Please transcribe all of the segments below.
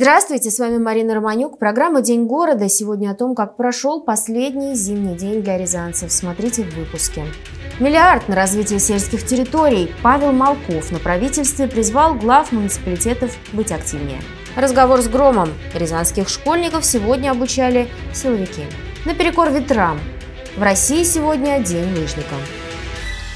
Здравствуйте, с вами Марина Романюк. Программа «День города». Сегодня о том, как прошел последний зимний день для рязанцев. Смотрите в выпуске. Миллиард на развитие сельских территорий. Павел Малков на правительстве призвал глав муниципалитетов быть активнее. Разговор с Громом. Рязанских школьников сегодня обучали силовики. Наперекор ветрам. В России сегодня день лыжника.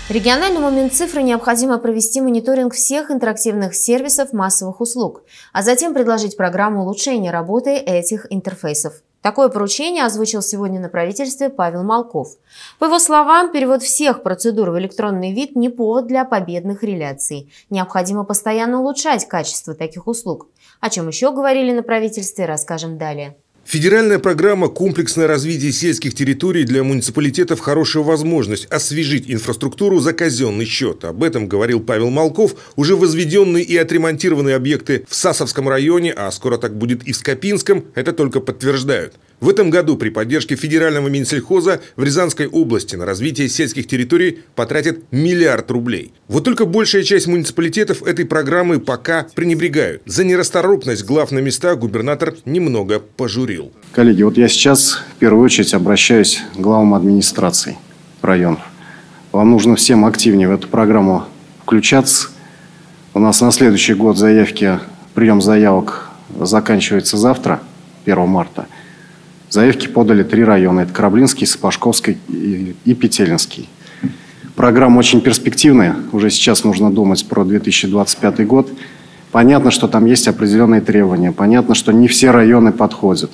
Региональному Минцифры необходимо провести мониторинг всех интерактивных сервисов массовых услуг, а затем предложить программу улучшения работы этих интерфейсов. Такое поручение озвучил сегодня на правительстве Павел Малков. По его словам, перевод всех процедур в электронный вид не повод для победных реляций. Необходимо постоянно улучшать качество таких услуг. О чем еще говорили на правительстве, расскажем далее. Федеральная программа «Комплексное развитие сельских территорий» для муниципалитетов – хорошая возможность освежить инфраструктуру за казенный счет. Об этом говорил Павел Малков. Уже возведенные и отремонтированные объекты в Сасовском районе, а скоро так будет и в Скопинском, это только подтверждают. В этом году при поддержке федерального Минсельхоза в Рязанской области на развитие сельских территорий потратят миллиард рублей. Вот только большая часть муниципалитетов этой программы пока пренебрегают. За нерасторопность глав на местах губернатор немного пожурил. Коллеги, вот я сейчас в первую очередь обращаюсь к главам администраций районов. Вам нужно всем активнее в эту программу включаться. У нас на следующий год заявки, прием заявок заканчивается завтра, 1 марта. Заявки подали 3 района. Это Кораблинский, Сапожковский и Петелинский. Программа очень перспективная. Уже сейчас нужно думать про 2025 год. Понятно, что там есть определенные требования. Понятно, что не все районы подходят.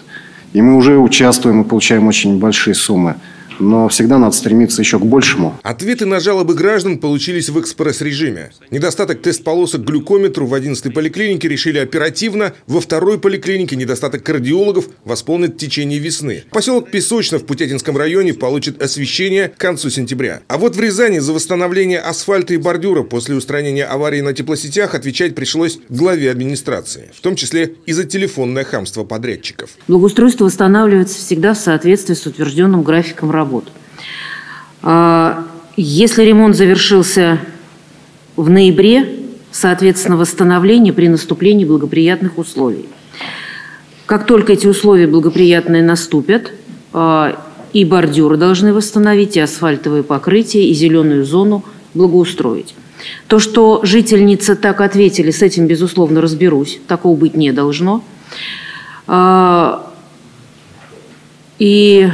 И мы уже участвуем и получаем очень большие суммы. Но всегда надо стремиться еще к большему. Ответы на жалобы граждан получились в экспресс-режиме. Недостаток тест-полосок к глюкометру в 11-й поликлинике решили оперативно. Во 2-й поликлинике недостаток кардиологов восполнят в течение весны. Поселок Песочно в Путятинском районе получит освещение к концу сентября. А вот в Рязани за восстановление асфальта и бордюра после устранения аварии на теплосетях отвечать пришлось главе администрации. В том числе и за телефонное хамство подрядчиков. Благоустройство восстанавливается всегда в соответствии с утвержденным графиком работы. Если ремонт завершился в ноябре, соответственно, восстановление при наступлении благоприятных условий. Как только эти условия благоприятные наступят, и бордюры должны восстановить, и асфальтовые покрытия, и зеленую зону благоустроить. То, что жительницы так ответили, с этим, безусловно, разберусь. Такого быть не должно. И...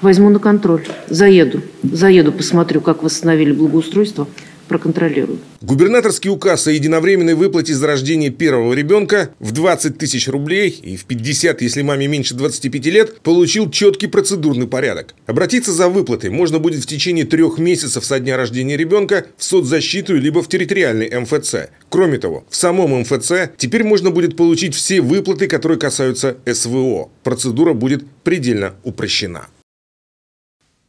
возьму на контроль. Заеду, посмотрю, как восстановили благоустройство, проконтролирую. Губернаторский указ о единовременной выплате за рождение первого ребенка в 20 тысяч рублей и в 50, если маме меньше 25 лет, получил четкий процедурный порядок. Обратиться за выплатой можно будет в течение 3 месяцев со дня рождения ребенка в соцзащиту либо в территориальный МФЦ. Кроме того, в самом МФЦ теперь можно будет получить все выплаты, которые касаются СВО. Процедура будет предельно упрощена.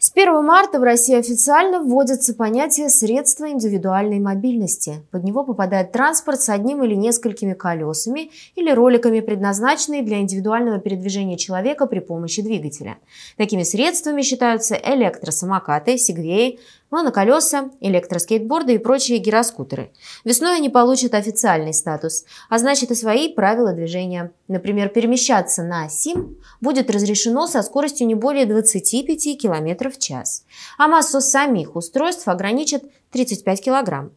С 1 марта в России официально вводится понятие «средства индивидуальной мобильности». Под него попадает транспорт с одним или несколькими колесами или роликами, предназначенные для индивидуального передвижения человека при помощи двигателя. Такими средствами считаются электросамокаты, сегвеи, моноколеса, электроскейтборды и прочие гироскутеры. Весной они получат официальный статус, а значит и свои правила движения. Например, перемещаться на СИМ будет разрешено со скоростью не более 25 км в час, а массу самих устройств ограничат 35 кг.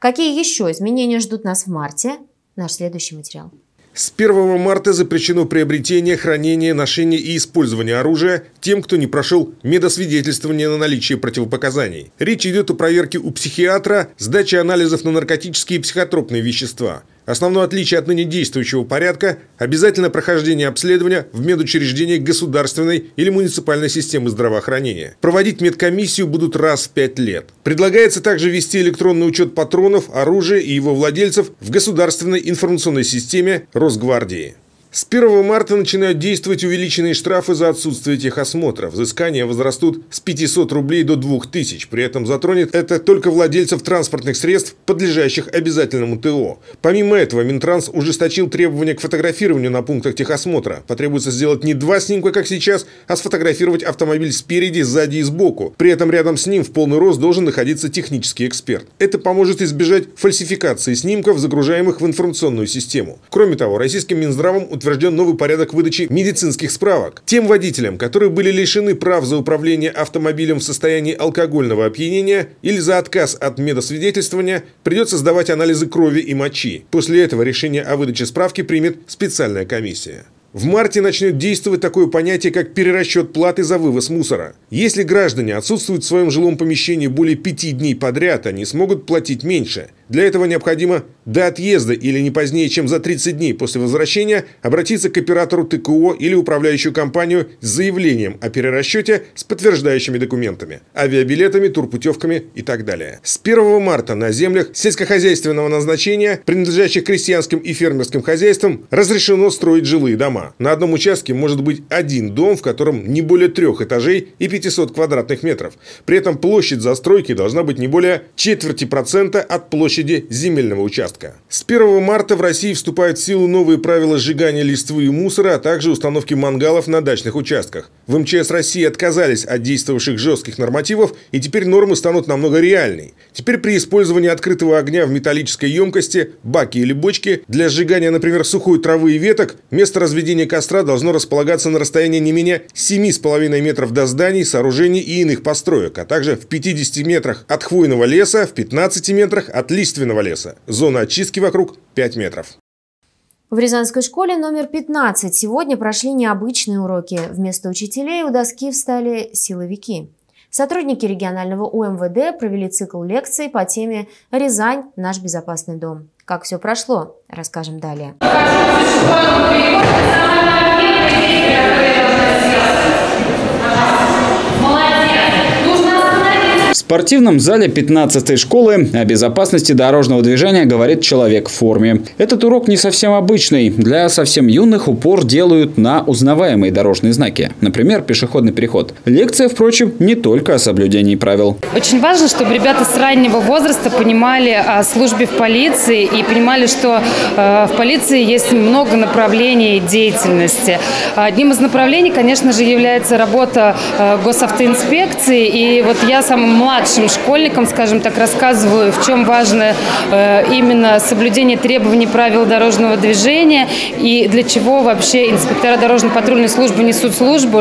Какие еще изменения ждут нас в марте? Наш следующий материал. С 1 марта запрещено приобретение, хранение, ношение и использование оружия тем, кто не прошел медосвидетельствование на наличие противопоказаний. Речь идет о проверке у психиатра, сдаче анализов на наркотические и психотропные вещества. Основное отличие от ныне действующего порядка – обязательное прохождение обследования в медучреждении государственной или муниципальной системы здравоохранения. Проводить медкомиссию будут раз в 5 лет. Предлагается также вести электронный учет патронов, оружия и его владельцев в государственной информационной системе Росгвардии. С 1 марта начинают действовать увеличенные штрафы за отсутствие техосмотра. Взыскания возрастут с 500 рублей до 2000. При этом затронет это только владельцев транспортных средств, подлежащих обязательному ТО. Помимо этого, Минтранс ужесточил требования к фотографированию на пунктах техосмотра. Потребуется сделать не два снимка, как сейчас, а сфотографировать автомобиль спереди, сзади и сбоку. При этом рядом с ним в полный рост должен находиться технический эксперт. Это поможет избежать фальсификации снимков, загружаемых в информационную систему. Кроме того, российским Минздравом утвержден новый порядок выдачи медицинских справок. Тем водителям, которые были лишены прав за управление автомобилем в состоянии алкогольного опьянения или за отказ от медосвидетельствования, придется сдавать анализы крови и мочи. После этого решение о выдаче справки примет специальная комиссия. В марте начнет действовать такое понятие, как перерасчет платы за вывоз мусора. Если граждане отсутствуют в своем жилом помещении более 5 дней подряд, они смогут платить меньше. Для этого необходимо до отъезда или не позднее, чем за 30 дней после возвращения, обратиться к оператору ТКО или управляющую компанию с заявлением о перерасчете с подтверждающими документами, авиабилетами, турпутевками и так далее. С 1 марта на землях сельскохозяйственного назначения, принадлежащих крестьянским и фермерским хозяйствам, разрешено строить жилые дома. На одном участке может быть один дом, в котором не более 3 этажей и 500 квадратных метров. При этом площадь застройки должна быть не более 0,25% от площади земельного участка. С 1 марта в России вступают в силу новые правила сжигания листвы и мусора, а также установки мангалов на дачных участках. В МЧС России отказались от действовавших жестких нормативов, и теперь нормы станут намного реальней. Теперь при использовании открытого огня в металлической емкости, баке или бочке для сжигания, например, сухой травы и веток, место разведения костра должно располагаться на расстоянии не менее 7,5 метров до зданий, сооружений и иных построек, а также в 50 метрах от хвойного леса, в 15 метрах от лиственного леса. Зона очистки вокруг 5 метров. В рязанской школе номер 15 сегодня прошли необычные уроки. Вместо учителей у доски встали силовики. Сотрудники регионального УМВД провели цикл лекций по теме «Рязань – наш безопасный дом». Как все прошло, расскажем далее. В спортивном зале 15-й школы о безопасности дорожного движения говорит человек в форме. Этот урок не совсем обычный. Для совсем юных упор делают на узнаваемые дорожные знаки. Например, пешеходный переход. Лекция, впрочем, не только о соблюдении правил. Очень важно, чтобы ребята с раннего возраста понимали о службе в полиции и понимали, что в полиции есть много направлений деятельности. Одним из направлений, конечно же, является работа госавтоинспекции. И вот я сама младшим школьникам, скажем так, рассказываю, в чем важно именно соблюдение требований правил дорожного движения и для чего вообще инспектора дорожно-патрульной службы несут службу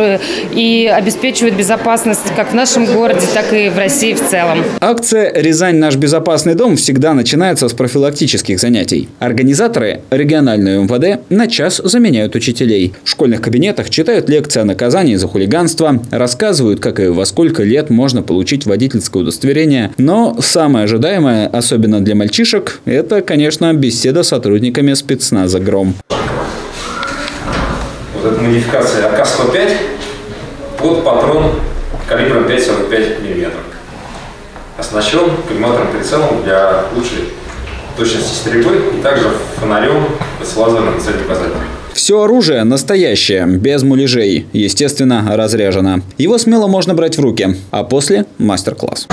и обеспечивают безопасность как в нашем городе, так и в России в целом. Акция «Рязань – наш безопасный дом» всегда начинается с профилактических занятий. Организаторы регионального МВД на час заменяют учителей. В школьных кабинетах читают лекции о наказании за хулиганство, рассказывают, как и во сколько лет можно получить водительское удостоверение. Но самое ожидаемое, особенно для мальчишек, это, конечно, беседа с сотрудниками спецназа «Гром». Вот эта модификация АК-105 под патрон калибром 5,45 мм. Оснащен коллиматорным прицелом для лучшей точности стрельбы и также фонарем с лазерным целеуказателем. Все оружие настоящее, без муляжей, естественно, разряжено. Его смело можно брать в руки, а после – мастер-класс.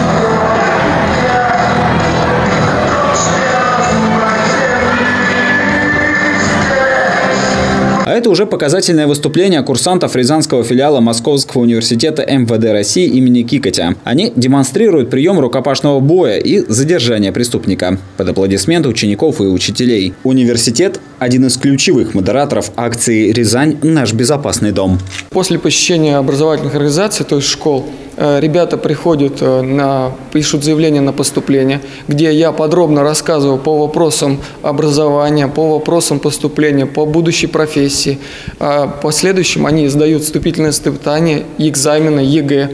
А это уже показательное выступление курсантов Рязанского филиала Московского университета МВД России имени Кикотя. Они демонстрируют прием рукопашного боя и задержание преступника под аплодисменты учеников и учителей. Университет – один из ключевых модераторов акции «Рязань – наш безопасный дом». После посещения образовательных организаций, то есть школ, ребята приходят, пишут заявление на поступление, где я подробно рассказываю по вопросам образования, по вопросам поступления, по будущей профессии. В последующем они сдают вступительные испытания, экзамены, ЕГЭ,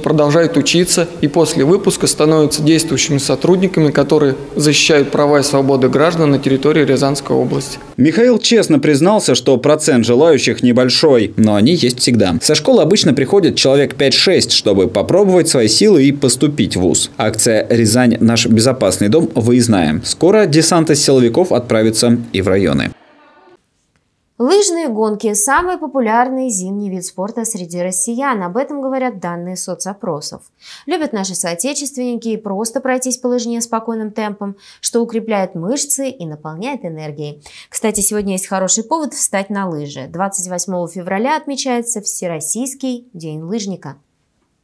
продолжают учиться и после выпуска становятся действующими сотрудниками, которые защищают права и свободы граждан на территории Рязанской области. Михаил честно признался, что процент желающих небольшой, но они есть всегда. Со школы обычно приходят человек 5-6, чтобы попробовать свои силы и поступить в вуз. Акция «Рязань – наш безопасный дом» выездная. Скоро десант из силовиков отправится и в районы. Лыжные гонки – самый популярный зимний вид спорта среди россиян, об этом говорят данные соцопросов. Любят наши соотечественники и просто пройтись по лыжне спокойным темпом, что укрепляет мышцы и наполняет энергией. Кстати, сегодня есть хороший повод встать на лыжи. 28 февраля отмечается Всероссийский день лыжника.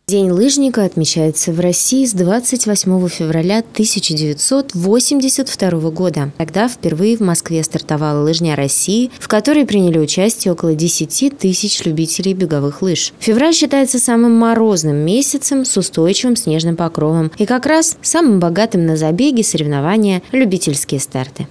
День лыжника отмечается в России с 28 февраля 1982 года. Тогда впервые в Москве стартовала Лыжня России, в которой приняли участие около 10 тысяч любителей беговых лыж. Февраль считается самым морозным месяцем с устойчивым снежным покровом и как раз самым богатым на забеги, соревнования, любительские старты.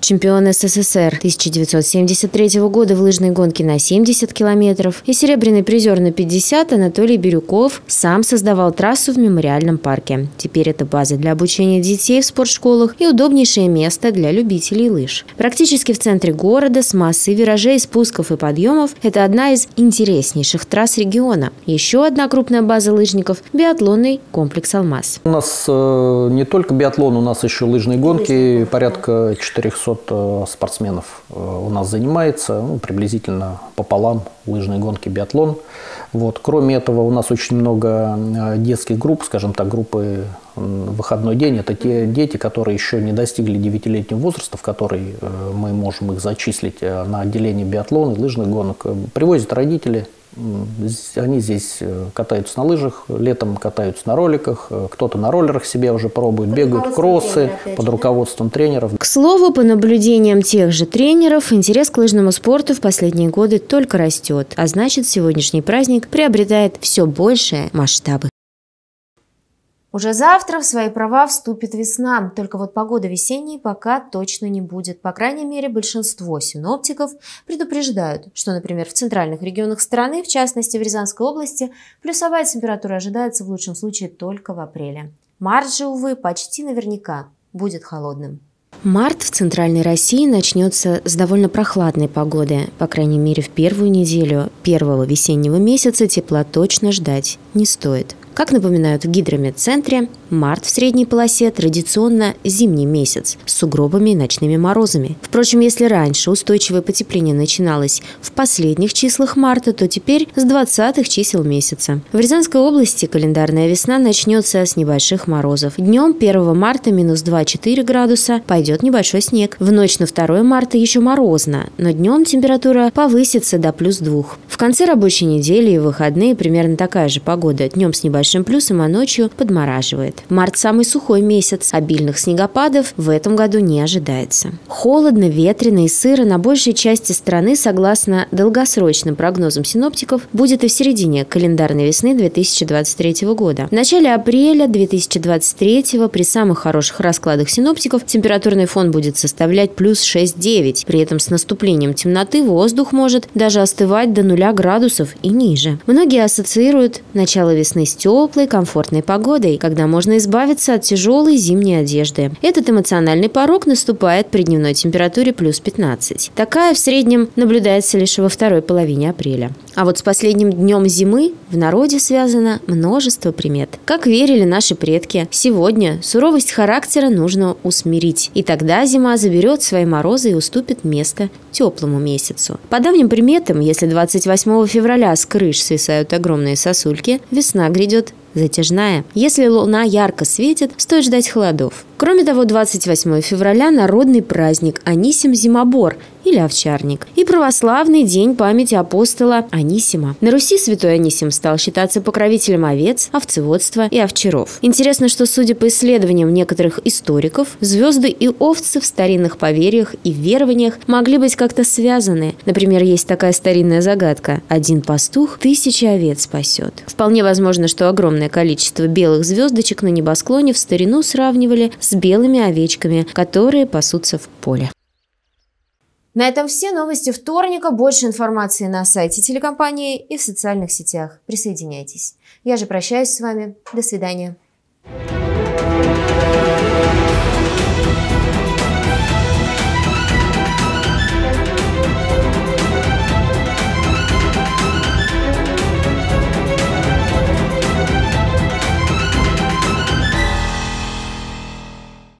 Чемпион СССР 1973 года в лыжной гонке на 70 километров и серебряный призер на 50 Анатолий Бирюков сам создавал трассу в мемориальном парке. Теперь это база для обучения детей в спортшколах и удобнейшее место для любителей лыж. Практически в центре города с массой виражей, спусков и подъемов это одна из интереснейших трасс региона. Еще одна крупная база лыжников – биатлонный комплекс «Алмаз». У нас не только биатлон, у нас еще лыжные гонки, порядка 400 спортсменов у нас занимается, ну, приблизительно пополам лыжные гонки, биатлон. Вот. Кроме этого, у нас очень много детских групп, скажем так, группы «Выходной день». Это те дети, которые еще не достигли 9-летнего возраста, в который мы можем их зачислить на отделение биатлона и лыжных гонок. Привозят родители. Они здесь катаются на лыжах, летом катаются на роликах, кто-то на роллерах себя уже пробует, бегают кроссы под руководством тренеров. К слову, по наблюдениям тех же тренеров, интерес к лыжному спорту в последние годы только растет, а значит, сегодняшний праздник приобретает все большие масштабы. Уже завтра в свои права вступит весна, только вот погода весенней пока точно не будет. По крайней мере, большинство синоптиков предупреждают, что, например, в центральных регионах страны, в частности в Рязанской области, плюсовая температура ожидается в лучшем случае только в апреле. Март же, увы, почти наверняка будет холодным. Март в Центральной России начнется с довольно прохладной погоды. По крайней мере, в первую неделю первого весеннего месяца тепла точно ждать не стоит. Как напоминают в гидрометцентре, март в средней полосе традиционно зимний месяц с сугробами и ночными морозами. Впрочем, если раньше устойчивое потепление начиналось в последних числах марта, то теперь с 20-х чисел месяца. В Рязанской области календарная весна начнется с небольших морозов. Днем 1 марта минус 2,4 градуса пойдет небольшой снег. В ночь на 2 марта еще морозно, но днем температура повысится до плюс 2. В конце рабочей недели и выходные примерно такая же погода. Днем с небольшим плюсом, а ночью подмораживает. Март – самый сухой месяц. Обильных снегопадов в этом году не ожидается. Холодно, ветрено и сыро на большей части страны, согласно долгосрочным прогнозам синоптиков, будет и в середине календарной весны 2023 года. В начале апреля 2023 при самых хороших раскладах синоптиков температурный фон будет составлять плюс 6-9. При этом с наступлением темноты воздух может даже остывать до 0 градусов и ниже. Многие ассоциируют начало весны с теплой, комфортной погодой, когда можно избавиться от тяжелой зимней одежды. Этот эмоциональный порог наступает при дневной температуре плюс 15. Такая в среднем наблюдается лишь во второй половине апреля. А вот с последним днем зимы в народе связано множество примет. Как верили наши предки, сегодня суровость характера нужно усмирить, и тогда зима заберет свои морозы и уступит место теплому месяцу. По давним приметам, если 28 февраля с крыш свисают огромные сосульки, весна грядет затяжная. Если луна ярко светит, стоит ждать холодов. Кроме того, 28 февраля – народный праздник Анисим Зимобор или овчарник и православный день памяти апостола Анисима. На Руси святой Анисим стал считаться покровителем овец, овцеводства и овчаров. Интересно, что, судя по исследованиям некоторых историков, звезды и овцы в старинных поверьях и верованиях могли быть как-то связаны. Например, есть такая старинная загадка «Один пастух 1000 овец спасет». Вполне возможно, что огромное количество белых звездочек на небосклоне в старину сравнивали с белыми овечками, которые пасутся в поле. На этом все новости вторника. Больше информации на сайте телекомпании и в социальных сетях. Присоединяйтесь. Я же прощаюсь с вами. До свидания.